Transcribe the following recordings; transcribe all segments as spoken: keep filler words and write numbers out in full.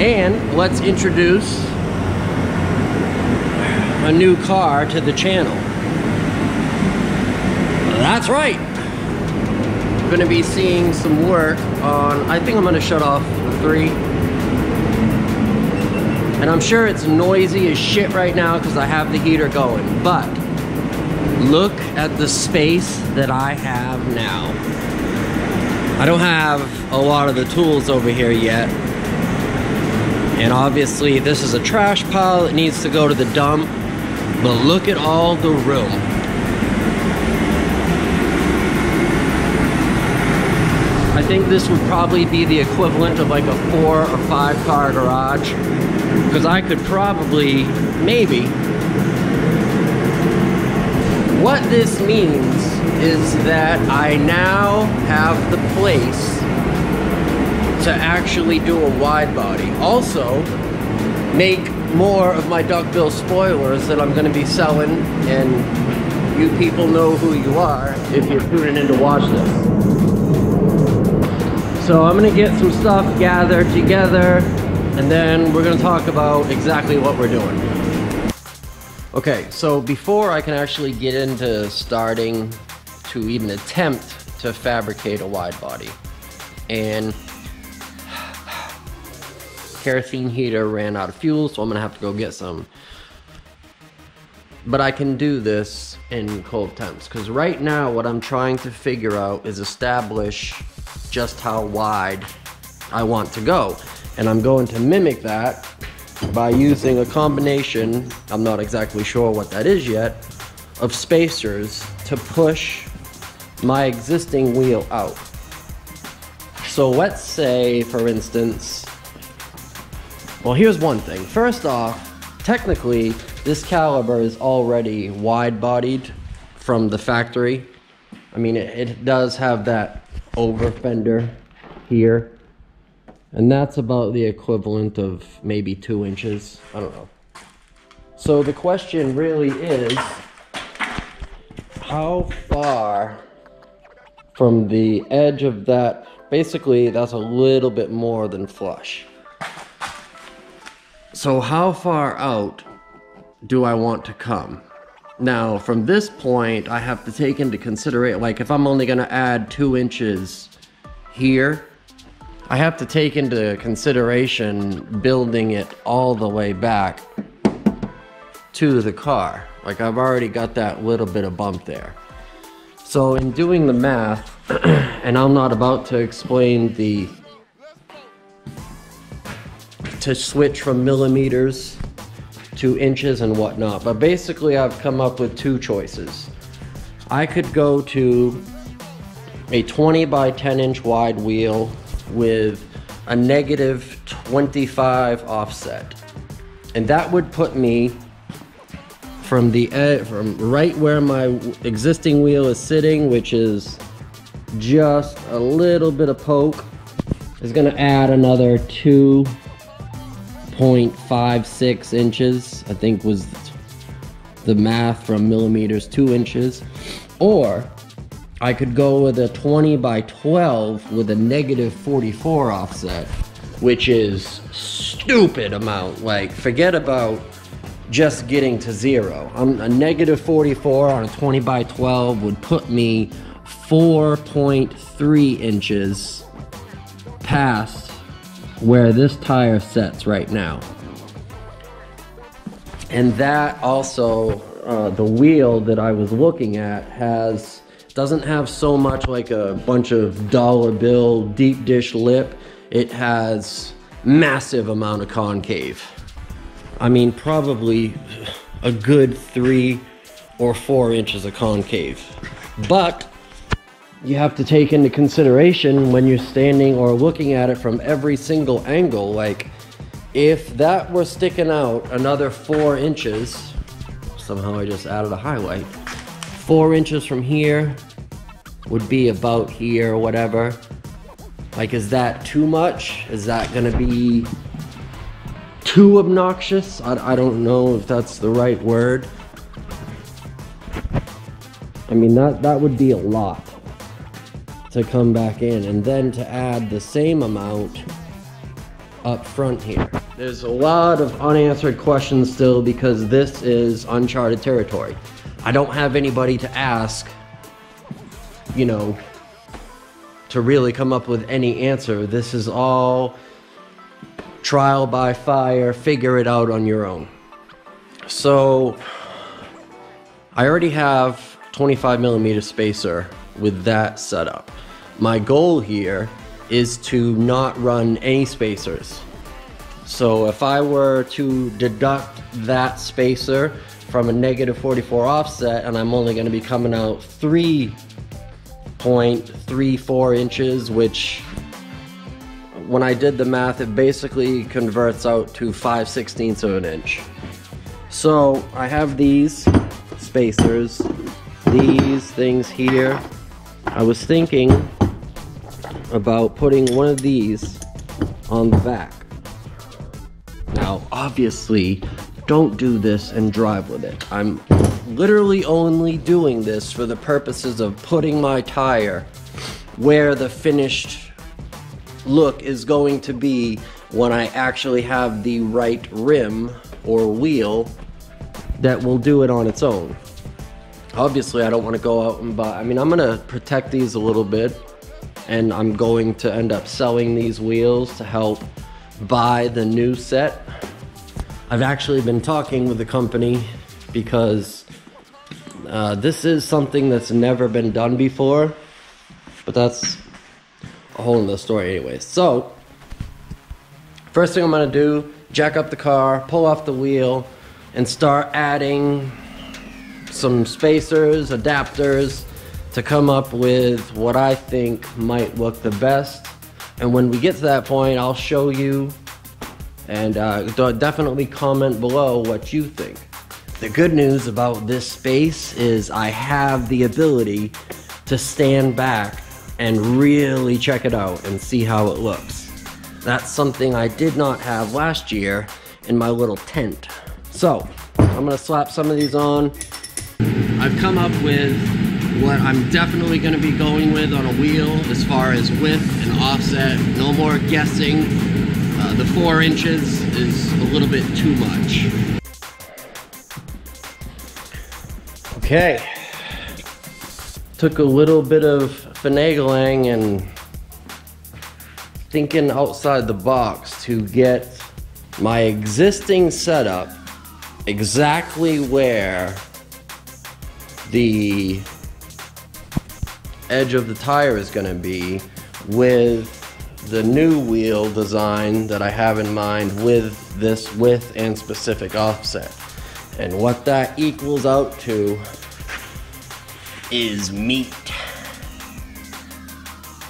And let's introduce a new car to the channel. That's right. I'm gonna be seeing some work on, I think I'm gonna shut off the three. And I'm sure it's noisy as shit right now because I have the heater going, but look at the space that I have now. I don't have a lot of the tools over here yet. And obviously this is a trash pile that needs to go to the dump, but look at all the room. I think this would probably be the equivalent of like a four or five car garage, because I could probably, maybe. What this means is that I now have the place to actually do a wide body. Also, make more of my duckbill spoilers that I'm gonna be selling, and you people know who you are if you're tuning in to watch this. So I'm gonna get some stuff gathered together, and then we're gonna talk about exactly what we're doing. Okay, so before I can actually get into starting to even attempt to fabricate a wide body, and kerosene heater ran out of fuel, so I'm gonna have to go get some. But I can do this in cold temps, because right now what I'm trying to figure out is establish just how wide I want to go. And I'm going to mimic that by using a combination, I'm not exactly sure what that is yet, of spacers to push my existing wheel out. So let's say, for instance, well, here's one thing. First off, technically, this caliber is already wide-bodied from the factory. I mean, it, it does have that over fender here, and that's about the equivalent of maybe two inches. I don't know. So the question really is, how far from the edge of that, basically that's a little bit more than flush. So how far out do I want to come? Now, from this point, I have to take into consideration, like if I'm only gonna add two inches here, I have to take into consideration building it all the way back to the car. Like I've already got that little bit of bump there. So in doing the math, and I'm not about to explain the, to switch from millimeters to inches and whatnot, but basically I've come up with two choices. I could go to a twenty by ten inch wide wheel with a negative twenty-five offset, and that would put me from the edge, from right where my existing wheel is sitting, which is just a little bit of poke, is going to add another two zero point five six inches, I think was the math from millimeters to inches. Or I could go with a twenty by twelve with a negative forty-four offset, which is stupid amount. Like forget about just getting to zero. I'm, a negative forty-four on a twenty by twelve would put me four point three inches past where this tire sets right now. And that also, uh, the wheel that I was looking at has, doesn't have so much like a bunch of dollar bill deep dish lip. It has massive amount of concave. I mean, probably a good three or four inches of concave. But you have to take into consideration when you're standing or looking at it from every single angle, like if that were sticking out another four inches, somehow I just added a highlight, four inches from here would be about here or whatever. Like, is that too much? Is that gonna be too obnoxious? I, I don't know if that's the right word. I mean, that, that would be a lot to come back in, and then to add the same amount up front here. There's a lot of unanswered questions still because this is uncharted territory. I don't have anybody to ask, you know, to really come up with any answer. This is all trial by fire, figure it out on your own. So I already have twenty-five millimeter spacer with that setup. My goal here is to not run any spacers. So if I were to deduct that spacer from a negative forty-four offset, and I'm only gonna be coming out three point three four inches, which when I did the math, it basically converts out to five sixteenths of an inch. So I have these spacers, these things here. I was thinking about putting one of these on the back. Now, obviously, don't do this and drive with it. I'm literally only doing this for the purposes of putting my tire where the finished look is going to be when I actually have the right rim or wheel that will do it on its own. Obviously, I don't want to go out and buy, I mean, I'm going to protect these a little bit, and I'm going to end up selling these wheels to help buy the new set. I've actually been talking with the company because uh, this is something that's never been done before, but that's a whole nother story anyway. So, first thing I'm gonna do, jack up the car, pull off the wheel, and start adding some spacers, adapters, to come up with what I think might look the best. And when we get to that point, I'll show you, and uh, definitely comment below what you think. The good news about this space is I have the ability to stand back and really check it out and see how it looks. That's something I did not have last year in my little tent. So I'm gonna slap some of these on. I've come up with what I'm definitely going to be going with on a wheel as far as width and offset. No more guessing. Uh, the four inches is a little bit too much. Okay. Took a little bit of finagling and thinking outside the box to get my existing setup exactly where the edge of the tire is going to be with the new wheel design that I have in mind with this width and specific offset. And what that equals out to is meat.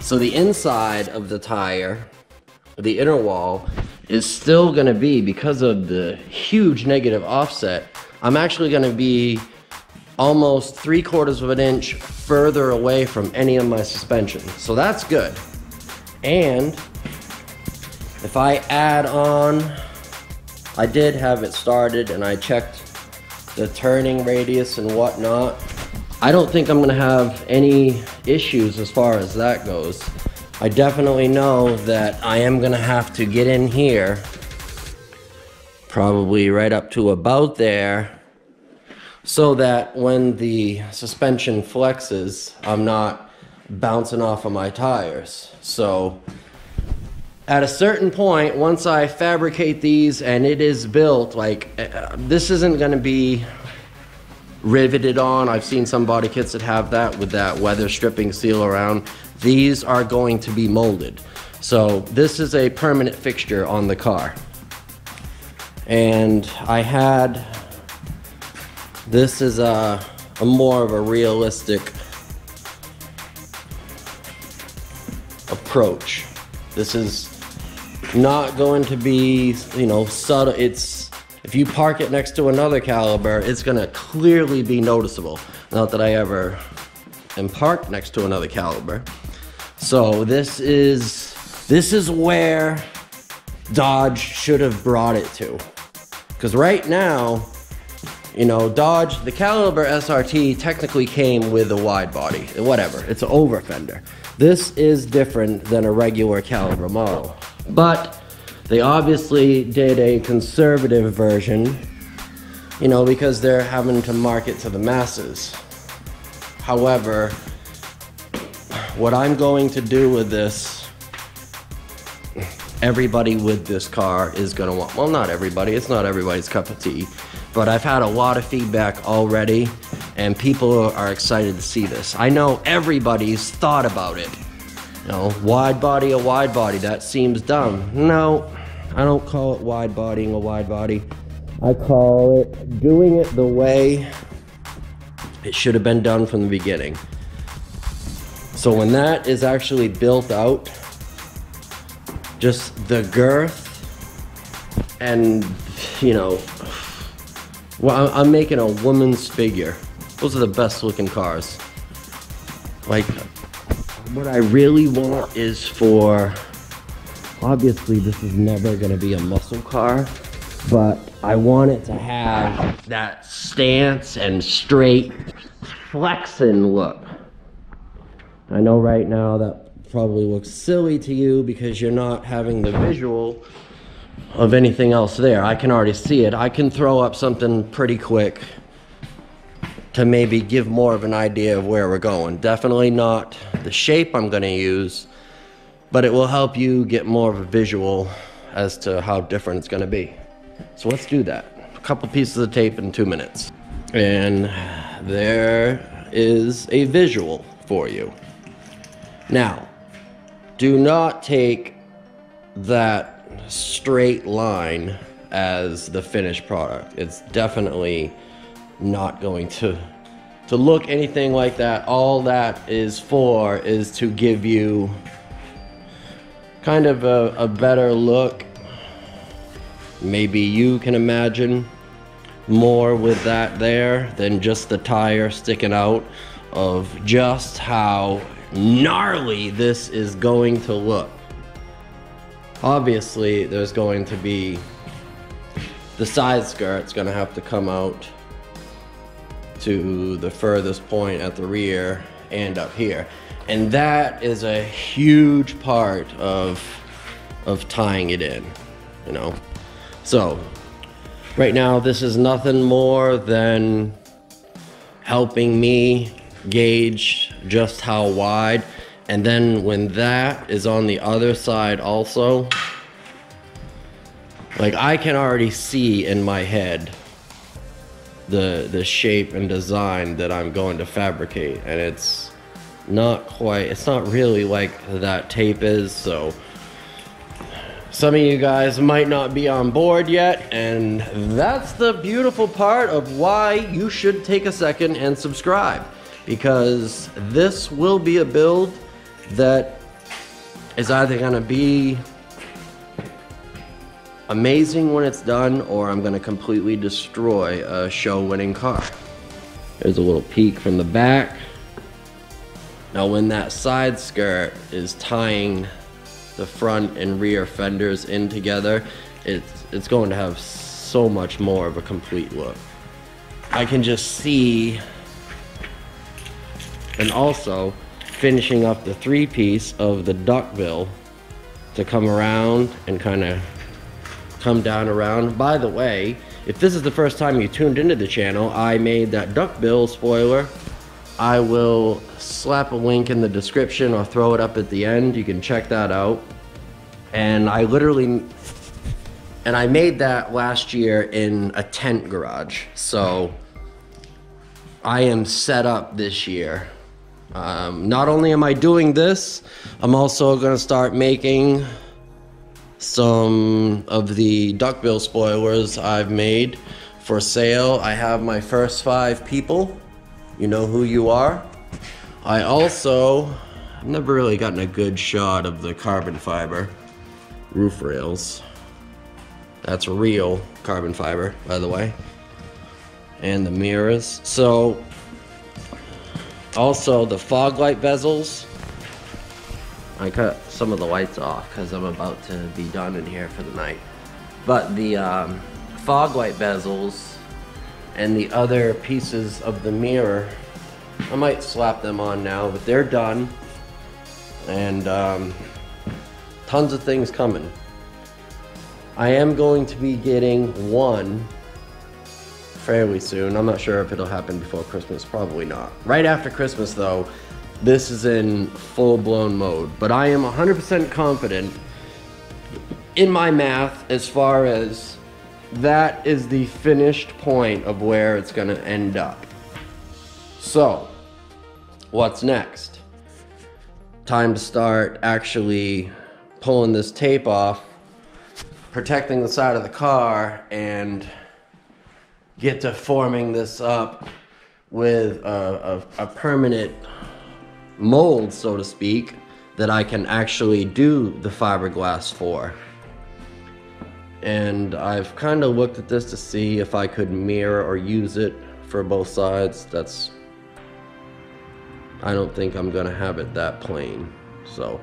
So the inside of the tire, the inner wall, is still going to be, because of the huge negative offset, I'm actually going to be almost three quarters of an inch further away from any of my suspension. So that's good. And if I add on, I did have it started and I checked the turning radius and whatnot. I don't think I'm gonna have any issues as far as that goes. I definitely know that I am gonna have to get in here, probably right up to about there, so that when the suspension flexes, I'm not bouncing off of my tires. So at a certain point, once I fabricate these and it is built, like uh, this isn't gonna be riveted on. I've seen some body kits that have that with that weather stripping seal around. These are going to be molded. So this is a permanent fixture on the car. And I had, this is a, a more of a realistic approach. This is not going to be, you know, subtle. It's, if you park it next to another caliber, it's gonna clearly be noticeable. Not that I ever am parked next to another caliber. So this is, this is where Dodge should have brought it to. Because right now, you know, Dodge, the Caliber S R T technically came with a wide body, whatever, it's an over fender. This is different than a regular Caliber model. But They obviously did a conservative version, you know, because they're having to market to the masses. However, what I'm going to do with this, everybody with this car is gonna want, well, not everybody, it's not everybody's cup of tea, but I've had a lot of feedback already and people are excited to see this. I know everybody's thought about it. You know, wide body, a wide body, that seems dumb. No, I don't call it wide bodying a wide body. I call it doing it the way it should have been done from the beginning. So when that is actually built out, just the girth and, you know, well, I'm making a woman's figure. Those are the best looking cars. Like, what I really want is for, obviously this is never gonna be a muscle car, but I want it to have that stance and straight flexing look. I know right now that probably looks silly to you because you're not having the visual of anything else there. I can already see it. I can throw up something pretty quick to maybe give more of an idea of where we're going. Definitely not the shape I'm gonna use, but it will help you get more of a visual as to how different it's gonna be. So let's do that. A couple pieces of tape in two minutes. And there is a visual for you. Now, do not take that straight line as the finished product. It's definitely not going to to look anything like that. All that is for is to give you kind of a, a better look. Maybe you can imagine more with that there than just the tire sticking out, of just how gnarly this is going to look. Obviously there's going to be the side skirt's gonna have to come out to the furthest point at the rear and up here. And that is a huge part of, of tying it in, you know? So right now this is nothing more than helping me gauge just how wide. And then when that is on the other side also, like I can already see in my head the the shape and design that I'm going to fabricate, and it's not quite, it's not really like that tape is. So some of you guys might not be on board yet, and that's the beautiful part of why you should take a second and subscribe, because this will be a build that is either gonna be amazing when it's done, or I'm gonna completely destroy a show-winning car. There's a little peek from the back. Now when that side skirt is tying the front and rear fenders in together, it's, it's going to have so much more of a complete look. I can just see, and also finishing up the three-piece of the duckbill to come around and kind of come down around. By the way, if this is the first time you tuned into the channel, I made that duckbill spoiler. I will slap a link in the description or throw it up at the end. You can check that out. And I literally, and I made that last year in a tent garage. So I am set up this year. Um, not only am I doing this, I'm also gonna start making some of the duckbill spoilers I've made for sale. I have my first five people. You know who you are. I also, I've never really gotten a good shot of the carbon fiber roof rails. That's real carbon fiber, by the way. And the mirrors. So, also the fog light bezels. I cut some of the lights off because I'm about to be done in here for the night. But the um, fog light bezels and the other pieces of the mirror, I might slap them on now, but they're done. And um, tons of things coming. I am going to be getting one fairly soon. I'm not sure if it'll happen before Christmas, probably not. Right after Christmas though, this is in full-blown mode, but I am one hundred percent confident in my math as far as that is the finished point of where it's gonna end up. So, what's next? Time to start actually pulling this tape off, protecting the side of the car, and get to forming this up with a, a, a permanent mold, so to speak, that I can actually do the fiberglass for. And I've kind of looked at this to see if I could mirror or use it for both sides. That's, I don't think I'm gonna have it that plain. So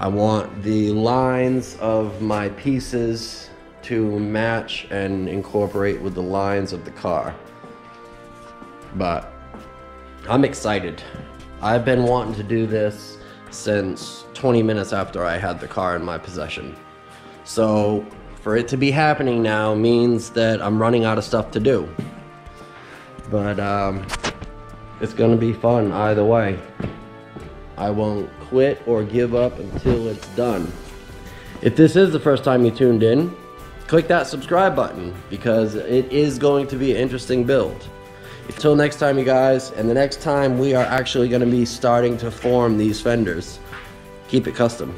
I want the lines of my pieces to match and incorporate with the lines of the car. But I'm excited. I've been wanting to do this since twenty minutes after I had the car in my possession. So for it to be happening now means that I'm running out of stuff to do. But um, it's gonna be fun either way. I won't quit or give up until it's done. If this is the first time you tuned in, click that subscribe button, because it is going to be an interesting build. Until next time, you guys, and the next time we are actually gonna be starting to form these fenders. Keep it custom.